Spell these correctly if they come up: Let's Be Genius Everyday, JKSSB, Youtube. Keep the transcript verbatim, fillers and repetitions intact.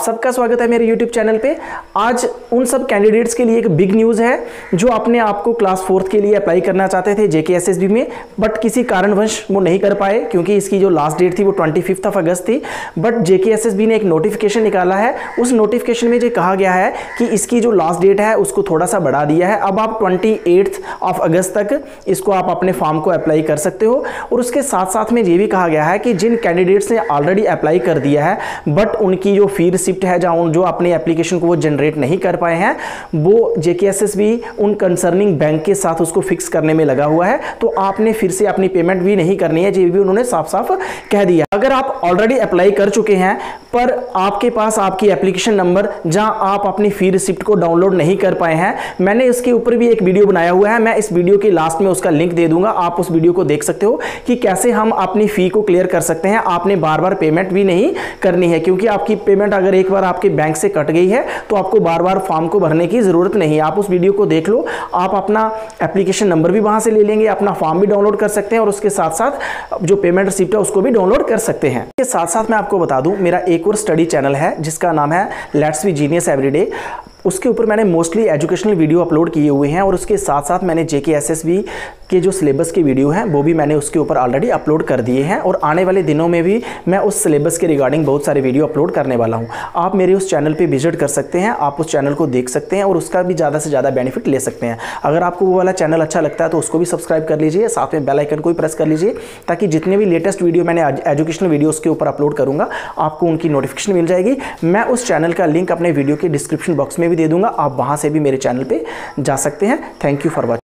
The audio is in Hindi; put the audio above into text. सबका स्वागत है मेरे YouTube चैनल पे। आज उन सब कैंडिडेट्स के लिए एक बिग न्यूज़ है जो अपने आप को क्लास फोर्थ के लिए अप्लाई करना चाहते थे J K S S B में, बट किसी कारणवश वो नहीं कर पाए क्योंकि इसकी जो लास्ट डेट थी वो पच्चीस ऑफ अगस्त थी। But J K S S B ने एक नोटिफिकेशन निकाला है, उस नोटिफिकेशन में जो कहा गया है कि इसकी जो लास्ट डेट है उसको थोड़ा सा बढ़ा दिया है। अब आप अट्ठाईस ऑफ अगस्त तक इसको आप अपने फॉर्म को अप्लाई कर सकते हो। और उसके साथ साथ में ये भी कहा गया है कि जिन कैंडिडेट्स ने ऑलरेडी अप्लाई कर दिया है बट उनकी जो फी रिसिप्ट है जहां जो अपने एप्लीकेशन को वो जनरेट नहीं कर पाए हैं, वो J K S S B उन कंसर्निंग बैंक के साथ उसको फिक्स करने में लगा हुआ है। तो आपने फिर से अपनी पेमेंट भी नहीं करनी है, ये भी उन्होंने साफ साफ कह दिया। अगर आप ऑलरेडी अप्लाई कर चुके हैं पर आपके पास आपकी एप्लीकेशन नंबर जहां आप अपनी फी रिसिप्ट को डाउनलोड नहीं कर पाए हैं, मैंने इसके ऊपर भी एक वीडियो बनाया हुआ है, मैं इस वीडियो के लास्ट में उसका लिंक दे दूंगा, आप उस वीडियो को देख सकते हो कि कैसे हम अपनी फी को क्लियर कर सकते हैं। आपने बार बार पेमेंट भी नहीं करनी है क्योंकि आपकी पेमेंट अगर एक बार आपके बैंक से कट गई है तो आपको बार बार फॉर्म को भरने की जरूरत नहीं है। आप उस वीडियो को देख लो, आप अपना एप्लीकेशन नंबर भी वहां से ले लेंगे, अपना फॉर्म भी डाउनलोड कर सकते हैं और उसके साथ साथ जो पेमेंट रिसिप्ट है उसको भी डाउनलोड कर सकते हैं। इसके साथ साथ मैं आपको बता दूं, मेरा एक और स्टडी चैनल है जिसका नाम है लेट्स बी जीनियस एवरीडे। उसके ऊपर मैंने मोस्टली एजुकेशनल वीडियो अपलोड किए हुए हैं और उसके साथ साथ मैंने जे के एस एस बी के जो सिलेबस के वीडियो हैं वो भी मैंने उसके ऊपर ऑलरेडी अपलोड कर दिए हैं। और आने वाले दिनों में भी मैं उस सिलेबस के रिगार्डिंग बहुत सारे वीडियो अपलोड करने वाला हूं। आप मेरे उस चैनल पे विजिट कर सकते हैं, आप उस चैनल को देख सकते हैं और उसका भी ज़्यादा से ज़्यादा बेनिफिट ले सकते हैं। अगर आपको वो वाला चैनल अच्छा लगता है तो उसको भी सब्सक्राइब कर लीजिए, साथ में बेल आइकन को भी प्रेस कर लीजिए ताकि जितने भी लेटेस्ट वीडियो मैंने एजुकेशनल वीडियोज़ के ऊपर अपलोड करूँगा आपको उनकी नोटिफिकेशन मिल जाएगी। मैं उस चैनल का लिंक अपने वीडियो के डिस्क्रिप्शन बॉक्स में भी दे दूंगा, आप वहां से भी मेरे चैनल पे जा सकते हैं। Thank you for watching.